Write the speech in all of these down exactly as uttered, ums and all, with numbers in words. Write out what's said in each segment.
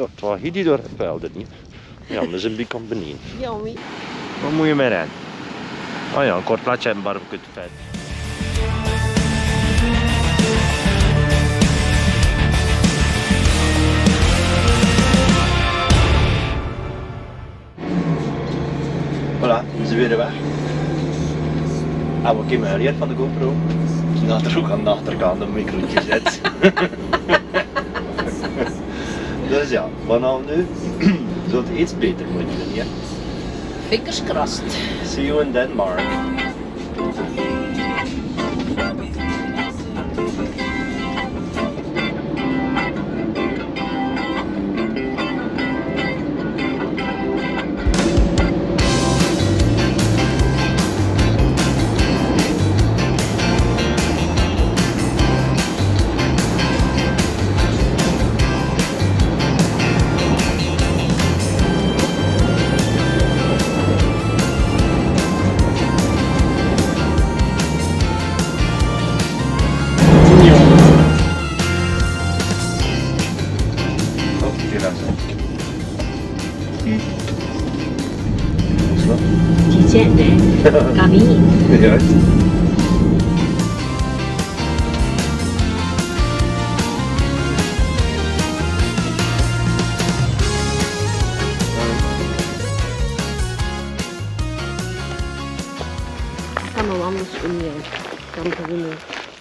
Dat was hier die door het niet. Ja, dat is een beetje beneden. Jammer. Wat moet je mee rijden? Oh ja, een kort plaatje en barbecue te fijn. Voilà, we zijn weer weg. En we komen hier van de GoPro. Dat er ook aan de achterkant een microotje zit. Dus ja, vanaf nu zult het iets beter moeten doen, ja. Fingers crossed. See you in Denmark.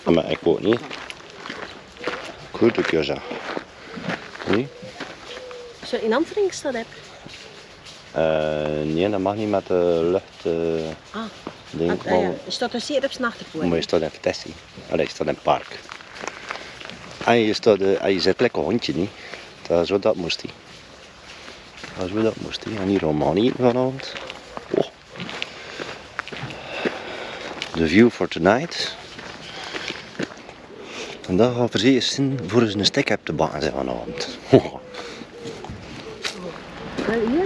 Maar ik ook niet. Goed, ik je zo. Nee? Als je in Amsterdam hebt? Uh, nee, dat mag niet met de lucht. Uh, ah, denk ah, ja. Je staat dus hier op z'n achtervoer. Maar je staat in Tessie. Allee, je staat in het park. En je, staat, uh, en je zit lekker hondje niet. Dat is wat dat moest hij. Dat is wat dat moest hij. En hier allemaal niet vanavond. Oh. The view for tonight. Vandaag gaan we precies zien voor eens een stek op de baan zijn vanavond. Heel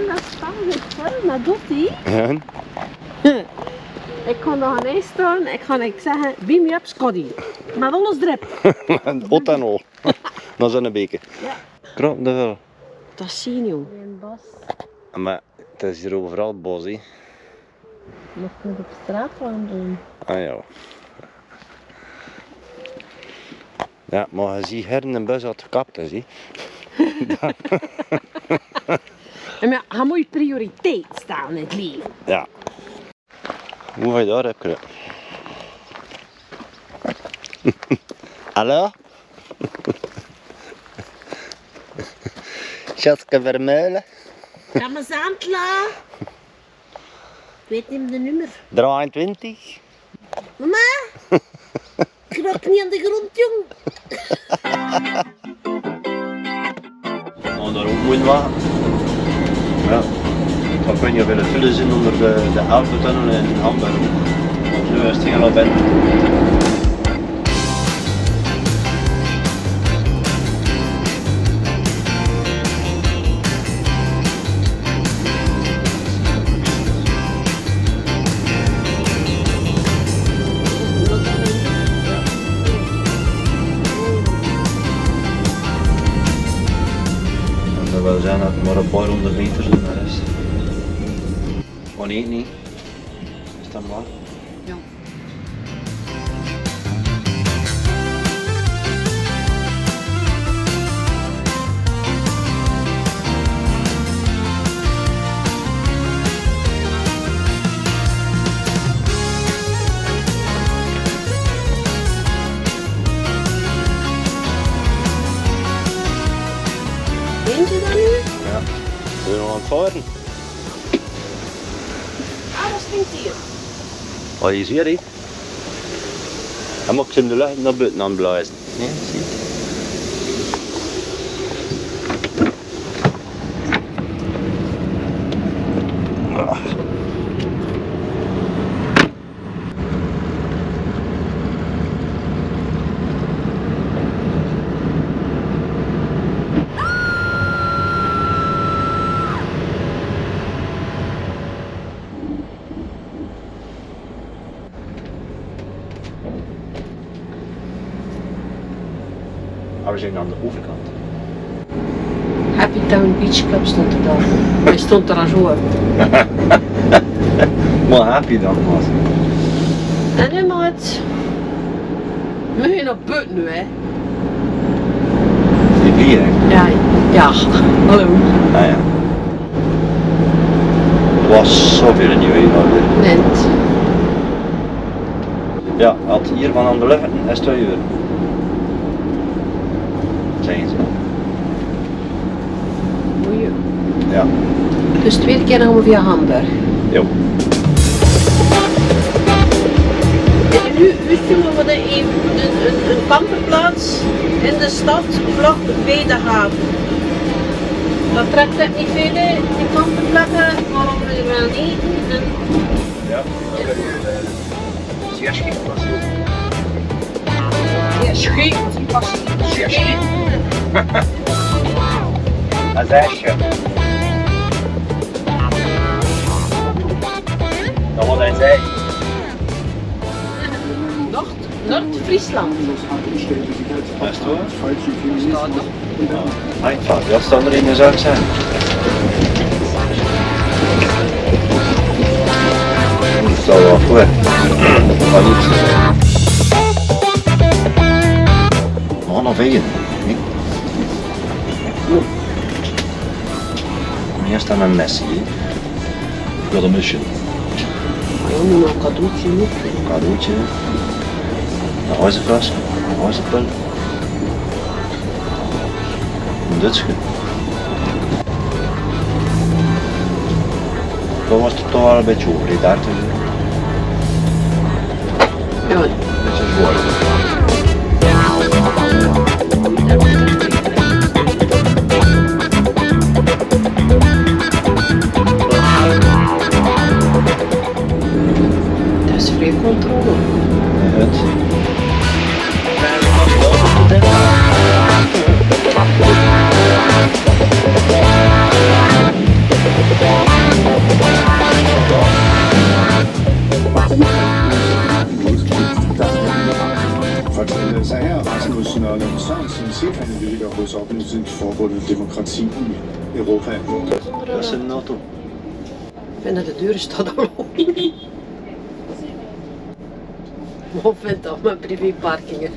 dat spannend is, maar doet hij? Ik kan nog een ijs doen, ik ga zeggen, beam me up Scotty. Met alles drip. Ot en al. Dat is een beker. Ja. Krap de hel. Dat zie je. Maar het is hier overal bos. He. Je mag niet op straat wandelen. Ah ja. Ja, maar je ziet her een bus dat gekapt is. He. Maar je moet je prioriteit staan in het leven. Ja. Hoe ga je daar op kruipen? Hallo? Schatke Vermeulen? Ramazantla? Weet niet de nummer. drieëntwintig. Mama? Krap niet aan de grond, jong. Nou, daar ook moeite maken. Ja. Dan kun je weer het vullen zien onder de, de Elbe-tunnel in Hamburg. Want nu is het heel op in. Wel zijn dat het maar een paar honderd meters en de rest. Oh nee, nee. Is dat waar? Ja. Varen. Ah, dat stinkt hier. Wat is hier he? Dan mag ik ze in de lucht naar buiten aanblazen. Nee, zie je? Ah. We zijn aan de overkant. Happy Town Beach Club stond er dan. Hij stond er al zo. Maar happy dan, maat. En nee, maat. We gaan naar buiten nu, hè. Die bier, hè? Ja, ja. Hallo. Ah, ja. Het was zoveel in je weer. Nee. Ja, had hier van aan de lucht is twee uur. Zijn ze. Mooi. Ja. Dus twee keer gaan we via Hamburg. Jo. En nu zullen we een, een, een kamperplaats in de stad vlak bij de haven. Dat trekt echt niet veel, die kamperplekken, maar om er wel niet. En... ja, dat kan je uh, zeer schiet passen. Zeer schiet passen. Zeer schiet. Dat is eigenlijk. Dat was hij zei. Noord-Friesland. Dat is toch? Staat er. Mijn vader, dat staat er in de zuid zijn. Dat staat wel voor. Dat gaat niet. Oh, nog één. Kom hier staan mijn messie. Ik wil een mesje. Ik wil een cadeautje. Een cadeautje. Een huizenfles, een huizenpil, een dutsje. Toen was het toch wel een beetje over, daar te doen. Ja. Een beetje zwaar. Dat is vrij controle. Ja. Sind Vorbote der Demokratie in Europa. Das ist ein NATO. Wenn er der Tür ist, dann auch nicht. Wo findet auch mein Privatparking?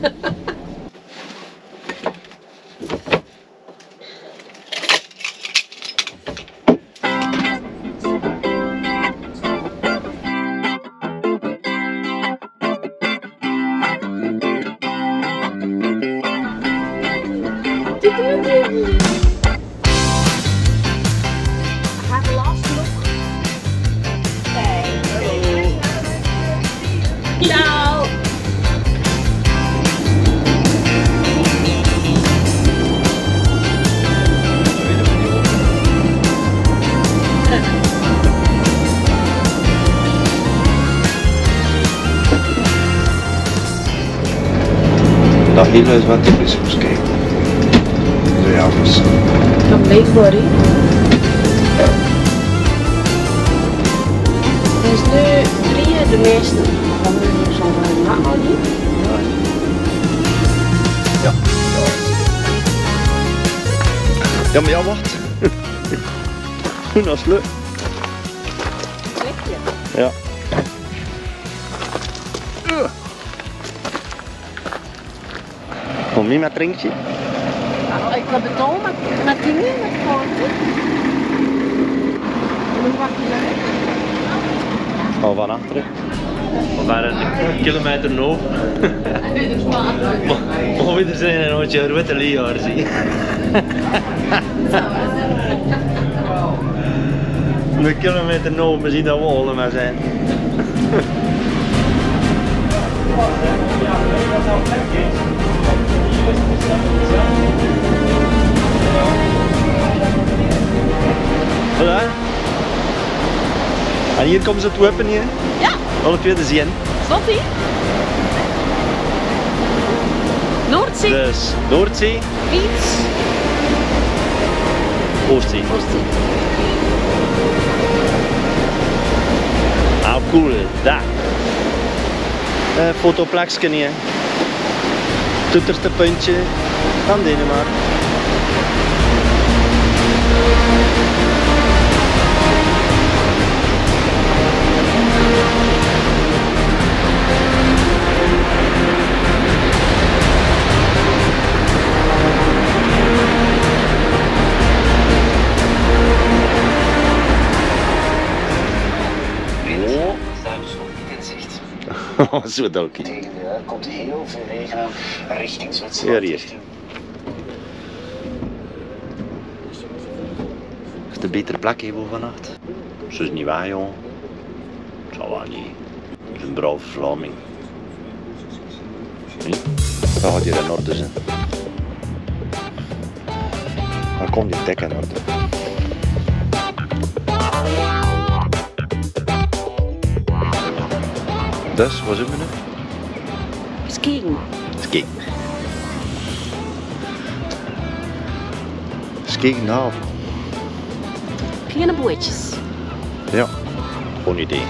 Dat hele is wat typisch voor Skagen. De javers. Dat blijft voor je. Er is nu drie de meeste van de zonder naaldje. Ja. Ja, maar ja, wacht. Dat is leuk. Ja. Kom niet met drinkje. Ik heb het al met dingen, met koorten. Hou van achteren. We waren een kilometer nooit. Mogen we er zijn en je witte liaar zien. Een kilometer nooit, we zien dat we allemaal zijn. Voilà. En hier komen ze toe hebben hier. Ja. Alle twee de zee in. Wat hier? Noordzee. Dus Noordzee. Fiets. Oostzee. Oostzee. Ah, cool. Daar. Uh, fotoplaksken hier. Het toeterste puntje van Denemarken. Zo dank je. Er komt heel veel regen aan richting Zwitserland. Hier, hier. Is het een betere plek hier vannacht? Zo is niet waar, jongen. Het zal wel niet. Het is een brave Vlaming. Nee? Dat gaat hier in orde zijn. Waar komt die dik in orde? Dus, wat zoeken we nu? Skagen. Skagen. Skagenhaven. Kleine bootjes. Ja, gewoon idee.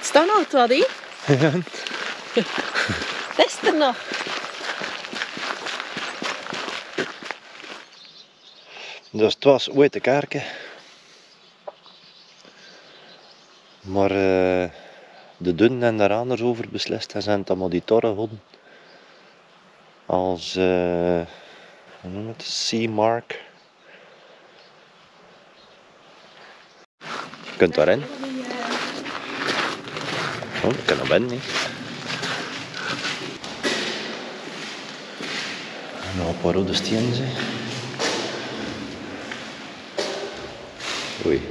Het staat nog wat, hè? Ja. Best er nog. Dus het was ooit de kerken. Maar uh, de Dunnen en de Raners over beslist en zijn het allemaal die torren honden. Als, uh, hoe noem het, Seamark. Je kunt daarin. Oh, ik kan er binnen niet. Nog een paar rode stenen zijn. Oei,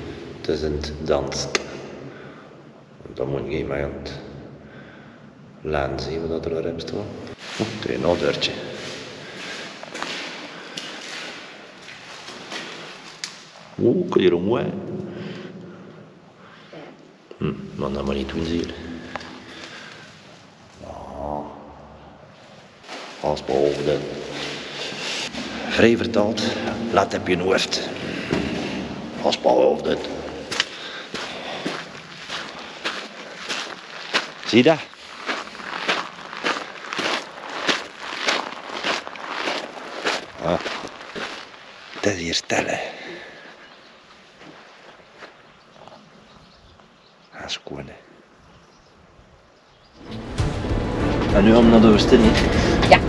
het is in het dansen. Dan moet je mij aan het laan zien wat er erin staat. Oeh, het is nog een deurtje. Oeh, kun je er mooi. Hm, maar dat moet niet doen zien. Ah, alles behalve dit. Vrij vertaald, laat op je hoofd. Als Paul of dit. Zie dat? Ah. Het is hier stil. Hè. Dat is cool, hè. En nu om naar de oosten, hè? Ja.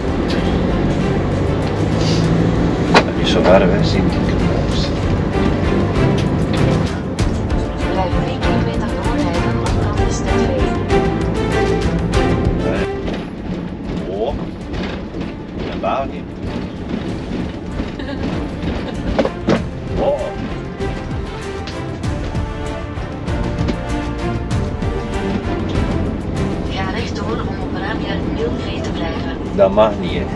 Zo waren wij zien. We blijven één kilometer doorrijden, want dat is te veel. Oh, een baan hier. Oh. Ga rechtdoor om op ruim nul V te blijven. Dat mag niet, hè.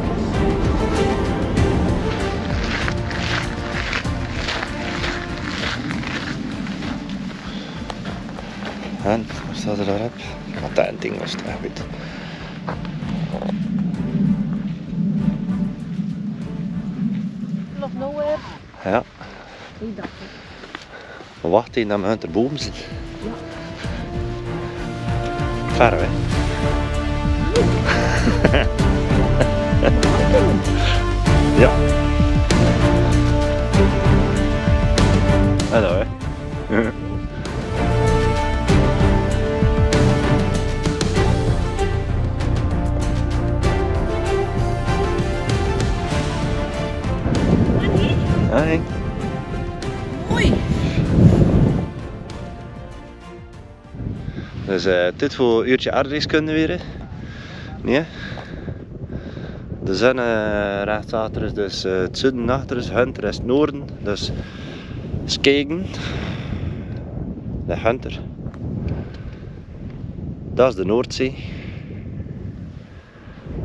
En, wat staat er daarop? Wat dat een ding was, echt goed. Nog nowhere? Ja. Nee, dat we wachten hier dat we uit de boom zitten. Ja. Ver, hè? Ja. Hallo, hè? Hi. Mooi. Dus uh, dit voor een uurtje aardrijkskunde weer. Nee. De zon uh, rechts achter is dus uh, het zuiden achter is, Hunter is het noorden. Dus Skagen. De Hunter. Dat is de Noordzee.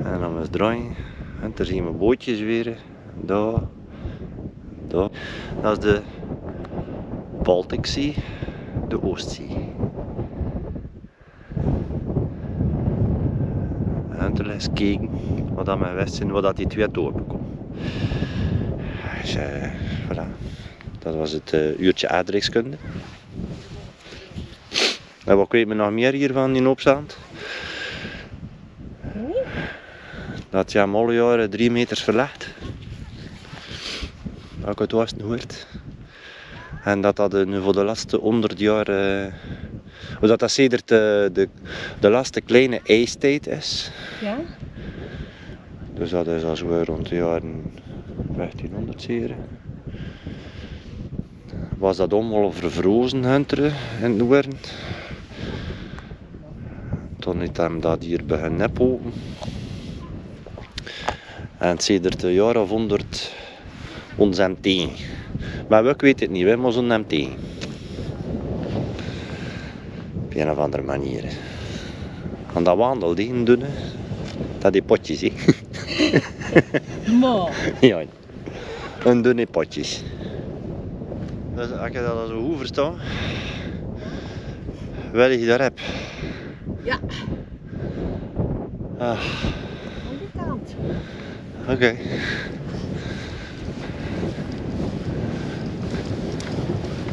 En dan we draaien. Hunter zien we bootjes weer. Daar. Dat is de Baltische Zee, de Oostzee. En toen eens kijken wat dat mijn west zijn, wat dat die twee doorbekomen. Dus, uh, voilà. Dat was het uh, uurtje aardrijkskunde. En wat weet men nog meer hiervan in opstand? Dat je hem alle jaren drie meters verlegt. Ook uit Oosten hoort. En dat dat nu voor de laatste honderd jaar. Uh, dat dat sedert de, de, de laatste kleine ijstijd is. Ja. Dus dat is als we rond de jaren vijftienhonderd zeer. Was dat allemaal vervrozen hunteren in het noorden. Toen heeft hem dat hier begonnen neppen. En sedert de jaren of honderd ons hem tegen. Maar ik weet het niet, wij moeten hem tegen. Op een of andere manier. En dat wandel die doen, dat die potjes he. Mooi. Ja, een dunne potjes. Dus als je dat zo goed verstaat, wel je daar hebt. Ja. Ah. Aan die kant. Oké. Okay.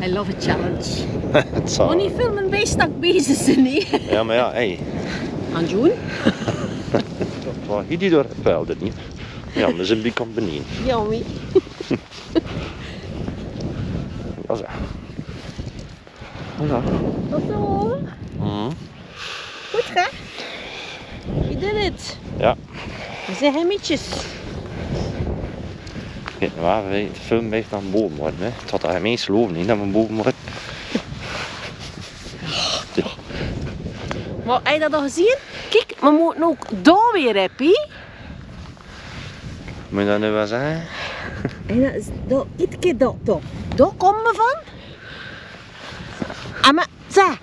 I love a challenge. Het zal. Niet filmen bij stak bezig zijn, nee. Ja, maar ja, hé. Aan Joen? Waar je die door hebt, wel dat niet. Ja, maar ze become beneden. Ja, wie. Ja, zo. Ja. Tot zo. Mm. Goed, hè? Je doet het. Ja. We zijn hemmetjes. Kijk, maar we filmen echt aan boven worden, hè. Het had eigenlijk meest geloven, niet dat we boven worden. Ja. Maar heb je dat al gezien? Kijk, we moeten ook daar weer hebben, hè? Moet je dat nu wel zeggen? En dat is dat, iedere keer dat, dat. Daar komen we van. En maar, zeg.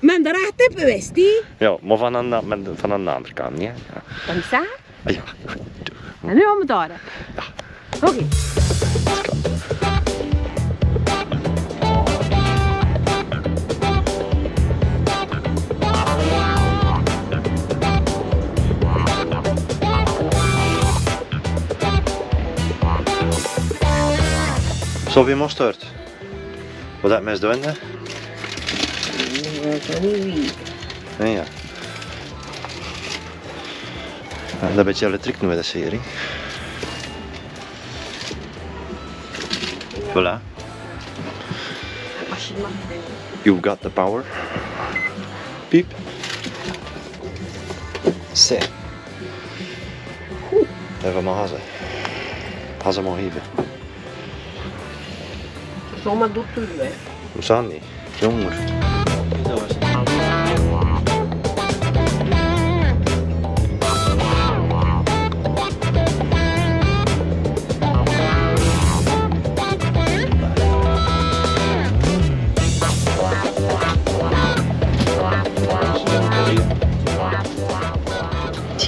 Men daar echt hebben geweest, hè? Ja, maar van aan de, van aan de andere kant, hè? Kan ik zeggen? Ja. En nu gaan we daar. Ja. Oké. Okay. Zo wie mosterd. Wat dat mes doen, hè? Nee, ja. Dat is een beetje de trick nu met de serie. Voilà. You've got the power. Piep. Zee. Even maar hazen. Hazen maar even. Zomaar doet u, hè? Hoe zal niet? Jonger.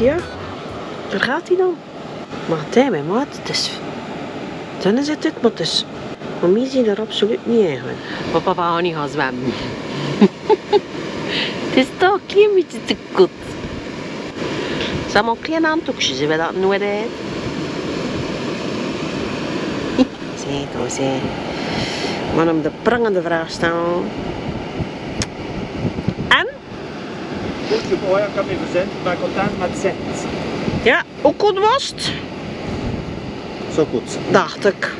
Ja, daar gaat hij dan. Maar tij, mijn maat, het is... Dan is het het, maar het is... Maar mij zien er absoluut niet eigenlijk. Maar papa gaat niet gaan zwemmen. Het is toch een klein beetje te koud. Het zijn maar kleine handdoekjes, hebben we dat nodig? Zij, toch, zij. Maar om de prangende vraag staan... Oja kan me verzenden, maar content met zet. Ja, ook goed was het? Zo goed. Dacht ik.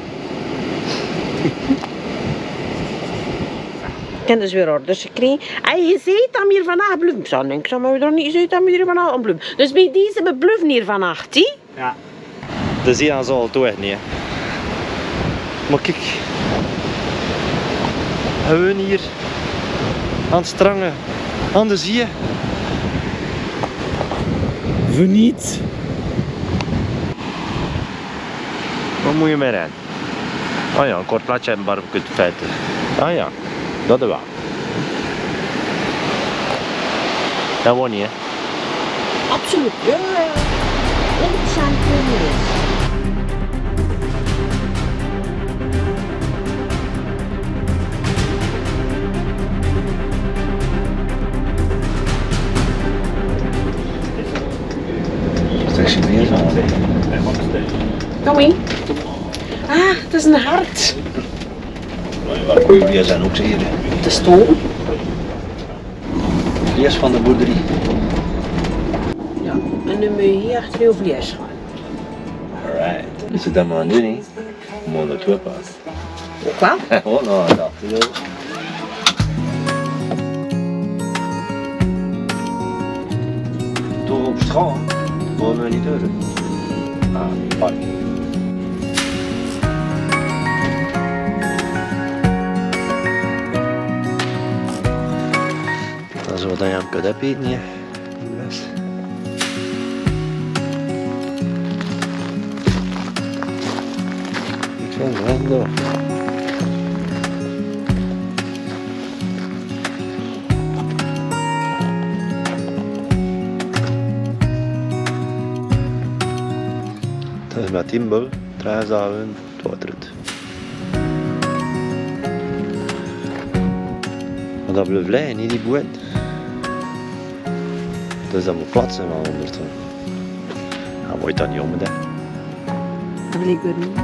Ik heb dus weer orders gekregen. En je zei dat we hier vandaag bluffen. Ik zou denken, maar we er niet uit dat we hier vandaag een bluffen. Dus bij deze we bluffen hier vandaag, hè? Ja. Dat zie je aan zo toch niet, hè. Maar kijk. Gewoon hier. Aan het strangen. Aan de zee. Niet. Wat moet je mee rijden? Ah ja, een kort plaatje en barbecue feiten. Ah ja, dat is wel. Dat won je, hè? Absoluut. Ja, interessant voor Tommy. Ah, het is een hart. Jullie zijn ook zeer. Het is toon. vlees van de boerderij. Ja, en dan moet je hier achter je vlees gaan. Alright. Als je dat maar doet, dan moet je het weer pakken. Ook wel? Oh, nou, dat is wel. Door op straat, daar komen we niet door. Ah, pak. Zo dat je hem kunt opeten hier in de West. Ik vind het wel door. Dat is met timbal, treinzagen, het watert. Maar dat blijft liggen, niet die boet. Dus dat moet plat zijn van ondertussen. Dan word je dat niet om, hè? Dat wil ik weer niet.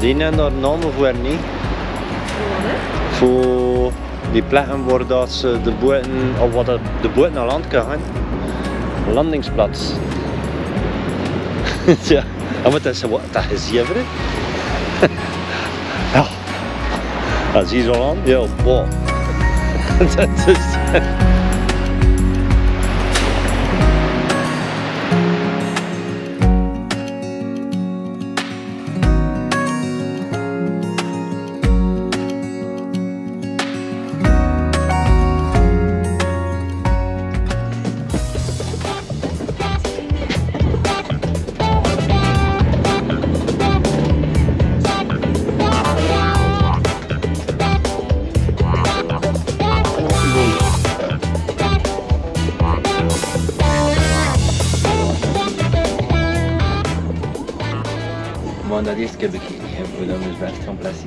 Bedienen naar de namen voor niet. Voor die plekken waar dat ze de boten, of wat de boten naar land kan gaan. Landingsplaats. Ja, maar dat is wat dat is hier. Ja, als hier zo land, ja, boah. Dat is. Dat eerst heb ik hier voordat we het best gaan plaatsen.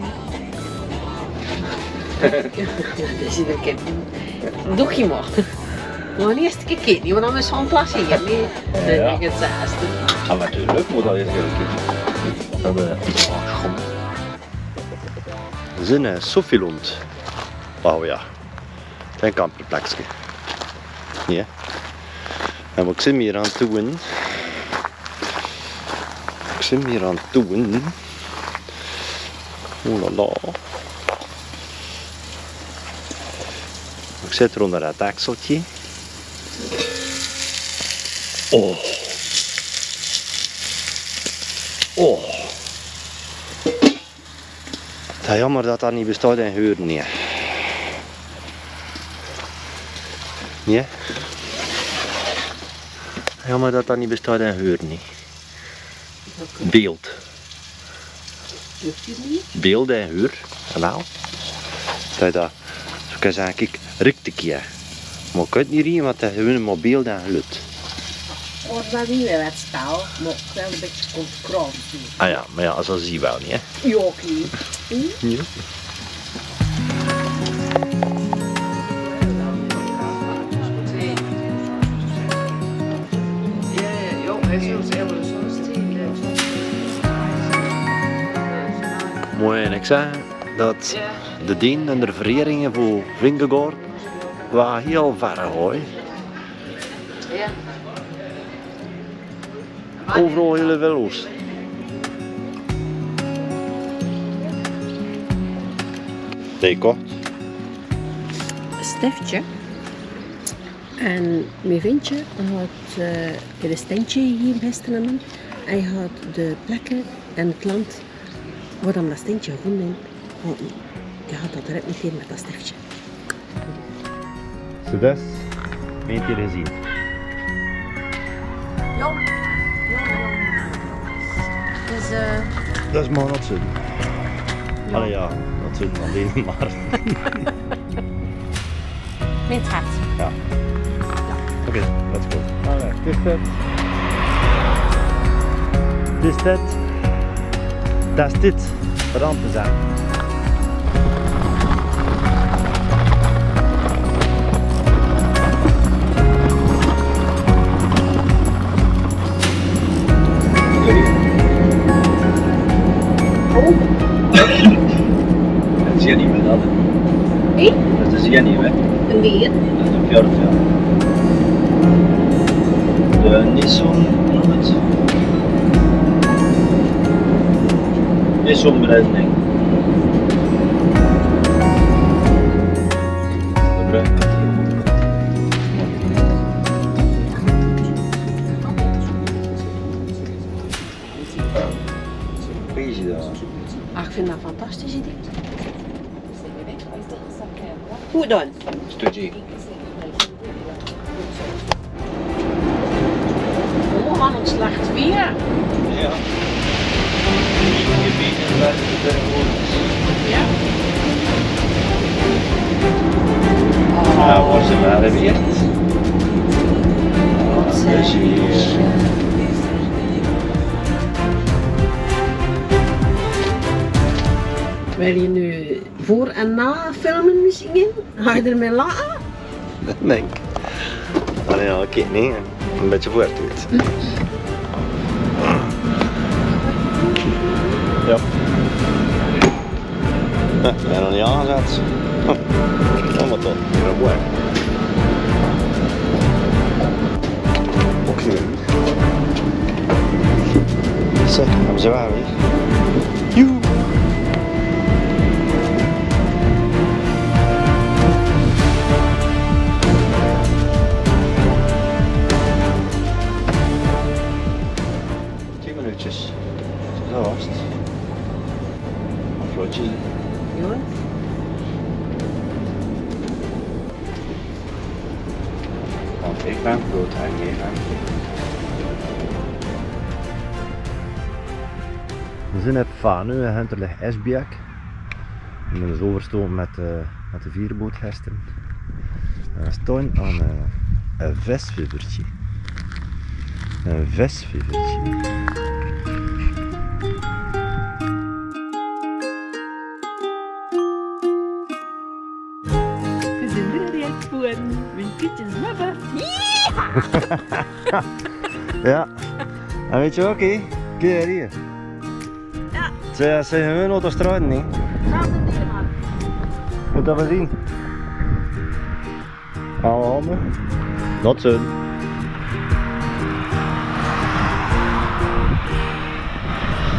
Dat is een keer. Doe je maar. Maar eerst een keer, niet, want dan is het gaan plaatsen. Dat is het zesde. Ja, natuurlijk moet dat eerst een keer. Dat is gewoon. We zijn in Sofielund. Wauw, ja. Het is een kamperplekje. Ja. En wat zijn we hier aan het doen? Ik ben hier aan het doen. Oh la la. Ik zit er onder het akseltje. Oh. Oh. Het is jammer dat dat niet bestaat in Heuren. Nee. Nee? Jammer dat dat niet bestaat in Heuren. Nee. Beeld. Beeld en huur. Wel. Dat dat. Zo kan je zeggen, kijk, rukt ik je. Maar ik kan het niet zien, want dat is maar beeld en huur. Of dat niet meer wat spel, maar wel een beetje komt kram. Ah ja, maar ja, dat zie je wel niet, hè? Ja, ook niet. Hm? Ja. Mooi, en ik zeg dat de dien en de vereringen voor Vingegaard waren heel ver hoor. Overal heel veel los. Deko. Een stiftje. En mijn vriendje had uh, een standje hier gisteren. Hij had de plekken en het land. Wat dan dat steentje gevonden heeft, je had dat direct meteen met dat stiftje. Zo dus, meent je gezien? Ja. Dus, uh... Dat is maar dat zo. Ja. Allee ja, dat zo van deze maar. Meent hart. Ja. Ja. Oké, okay, let's go. Allee, dit is het. Dit is het. Dat is dit, rampen zijn. Dat is hier niet meer, dat. Nee? Dat is hier niet meer. Nee. Dat is een fjord, ja. De Nissan, noem het. Nissan Breitling. De Breitling. Ach, ik vind dat fantastisch, idee. Goed dan. Studie. Oh, man, het slacht weer. Ja. Ja. Oh. Nou, was het wel weer. Wat zijn Wil je nu voor en na filmen misschien? Ga je ermee lachen? Dat denk ik. Allee, ja, oké, nee. Een beetje vooruit. Ja. Ja, ik ben nog niet aangezet. Kom maar dan. Ja, mooi. Oké. Zo, hebben ze waar weer. Joe! Ik ben groot en jij bent groot. We zijn op Fanø en er ligt Esbjerg. We zijn dus overgestoken met, uh, met de vierboot gisteren. En we staan aan uh, een visvijvertje. Een visvijvertje. Ja, en weet je ook hé, kijk hier. Ja. Ze zijn gewoon autostraden hé. Zelfs in Denemarken. Moet dat maar zien. Hou handen. Dat zijn.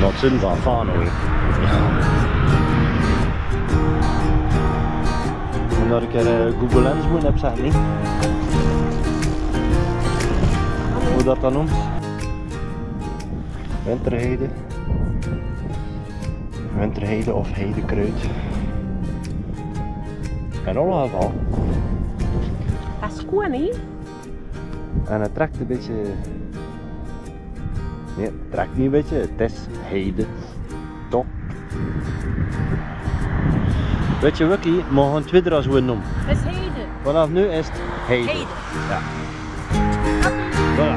Dat zijn van Fanø. Moet daar een keer Google Lens moeten opzetten hé. Hoe dat dan noemt. Winterheide. Winterheide of heidekruid. In alle geval. Dat is goed, hè? En het trekt een beetje. Nee, het trekt niet een beetje. Het is heide. Top. Weet je, Wukkie, we gaan het weer als we het noemen. Het is heide. Vanaf nu is het heide. Heide. Ja. Voilà.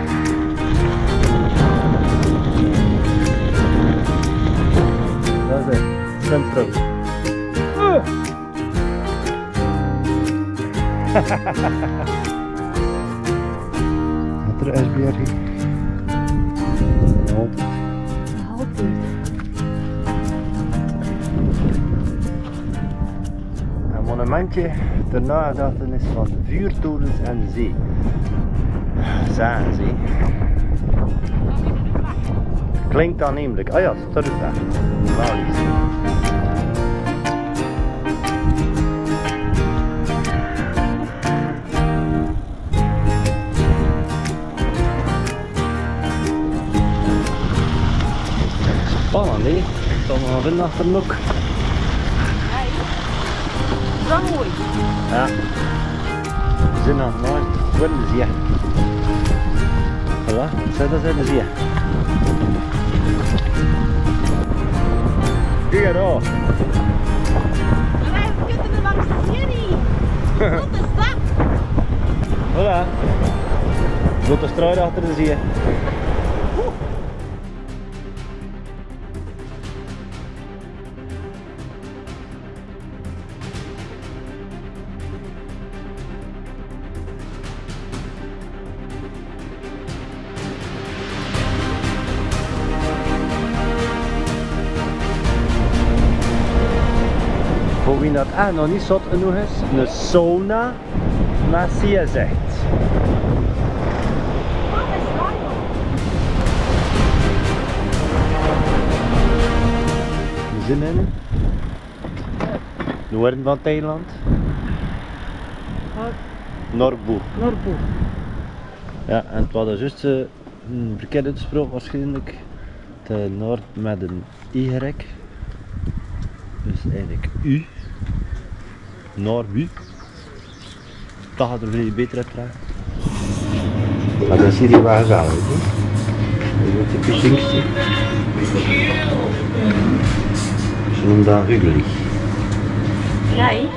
Dat is het, centrum. Uh. Wat er is weer hier. Altijd. Altijd. Een monumentje ter nagedachtenis van vuurtorens en zee. Zijn ze. Klinkt aannemelijk. Ah ja, dat is daar. Nou, liefst. Spannend, hè? Dan gaan we naar de nok. Hey. Dat is mooi. Ja. We zijn nog nooit willen zien. Voilà, zet dat in de zee. Kijk er al. Wij kunnen er langs de zee niet. Wat is dat? Voilà. Zotte straat achter de zee. Voor wie dat echt nog niet zot genoeg is, een sauna naar Skagen. Zin in? Noorden van Thailand? Noordboe. Noordboe. Ja, en het was juist uh, een verkeerde uitspraak waarschijnlijk. De Noord met een Y. Dus eigenlijk U. Noordboe. Dat gaat er veel beter uit vragen. Maar dat is hier wel gezellig. Dat is een typisch. Ze noemen dat ruggelig. Ja, he?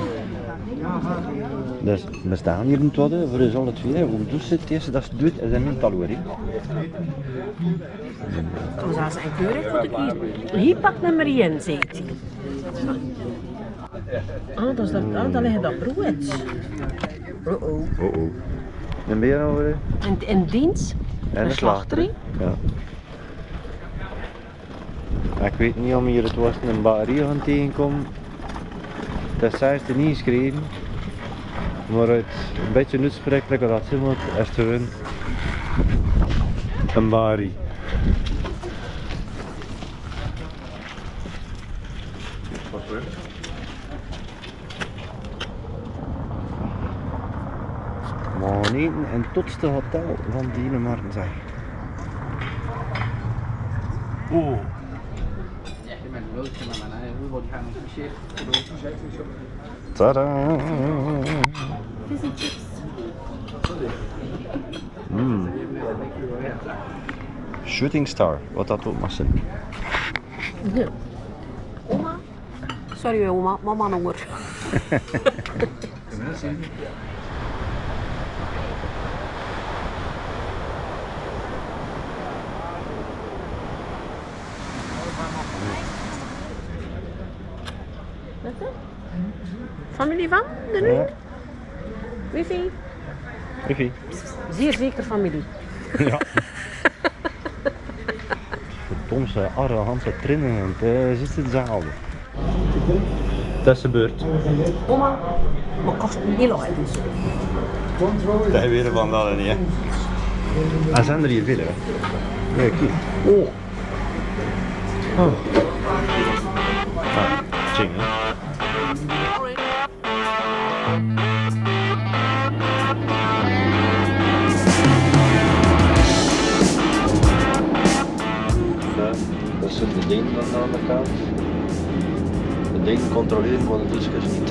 Dus we staan hier niet worden voor ons alle twee. Hoe doet ze het eerste dat ze doet en ze neemt al hoor. Toen zijn ze een keurig voor de kiezen. Hier pakt nummer één, zei ik. Ah, dat ligt dat brood. Oh oh. Oh oh. En ben je nou hoor? En dienst? En de slachterij? Ja. Ik weet niet om hier het worst in een batterie gaan tegenkomen. Dat is er niet geschreven. Maar uit een beetje nutsprekkelijk dat ze moet, is te winnen. Een batterie. Maar nee, een totste hotel van Denemarken zijn. Oh. Tadaa! Fizzy chips. Mm. Shooting star, wat dat ook mag zijn. Ja. Oma? Sorry oma, mama nog. Familie van de nu? Ja. Wifi? Wifi. Zeer zeker familie. Ja. Verdomse, arrogante trillingen. Het zit in dezelfde. Dat is de beurt. Oma, maar kost een heel uit. Dat is weer van dat niet. Er zijn er hier veel, hè? Kijk hier. Oh. Oh. Ah, ching, hè? De ding dan aan de kant. De ding controleren van de discus niet.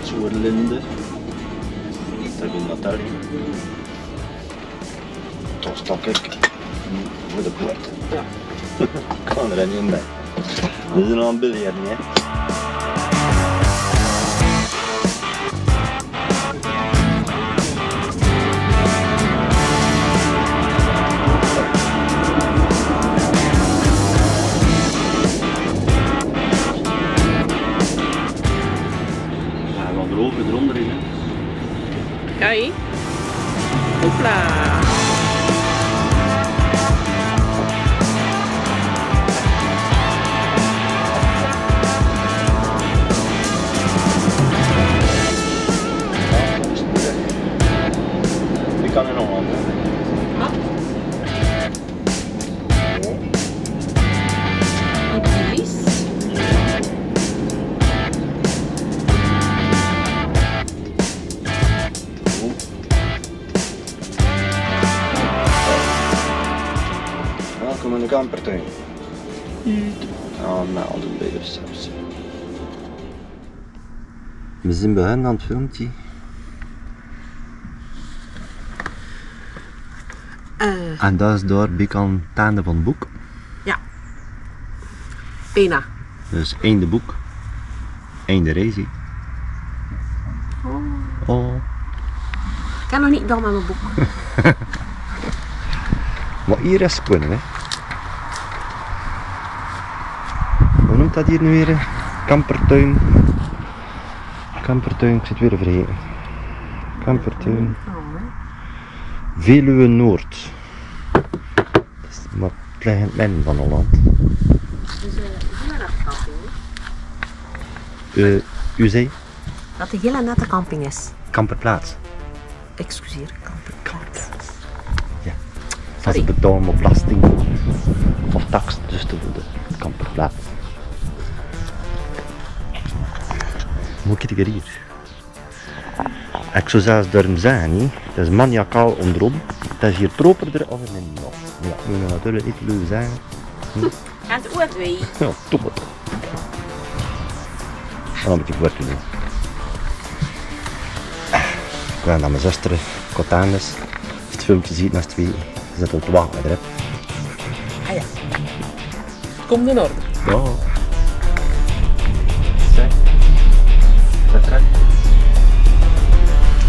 Een soort linde. Dat vind ik dat erg. Toch stak ik voor de poort. Ja. Ik kan er niet bij. Dit is een aanbeleiding, hè. Aí, opla! Welkom in de Campertuin. Ah, met altijd bij de receptie. We zijn bij hen aan het filmpje. Uh. En dat is door Bikan het einde van het boek. Ja. Pena. Dus einde boek. Einde reis. Oh. Oh. Ik heb nog niet dan aan mijn boek. Maar hier is het kunnen, hè. Hoe noemt dat hier nu weer? Campertuin. Campertuin, ik zit weer vergeten. Campertuin. Veluwe Noord. Dat is maar het ligt in het midden van Holland. Dus, uh, hoe is dat, hè? uh, Oostzee? Dat een hele nette camping is. Kamperplaats. Excuseer, kamperplaats. kamperplaats. Ja. Dat is betaald op belasting of tax, dus de kamperplaats. Hoe kijk ik hier? Ik zou zelfs durven zeggen, he. Het is maniacaal onderom. Het is hier properder dan in de nacht. Ja, we gaan natuurlijk niet leuk zijn. En het oor twee. Ja, top het. En dan moet ik werken doen. Ik ben naar mijn zuster, Kotanis. Het filmpje ziet naast twee. Ze zit op de wagen met de rep. Ah ja. Het komt in orde. Ja. Zeg. Dat trekt.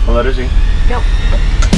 Van de rusting. Ja.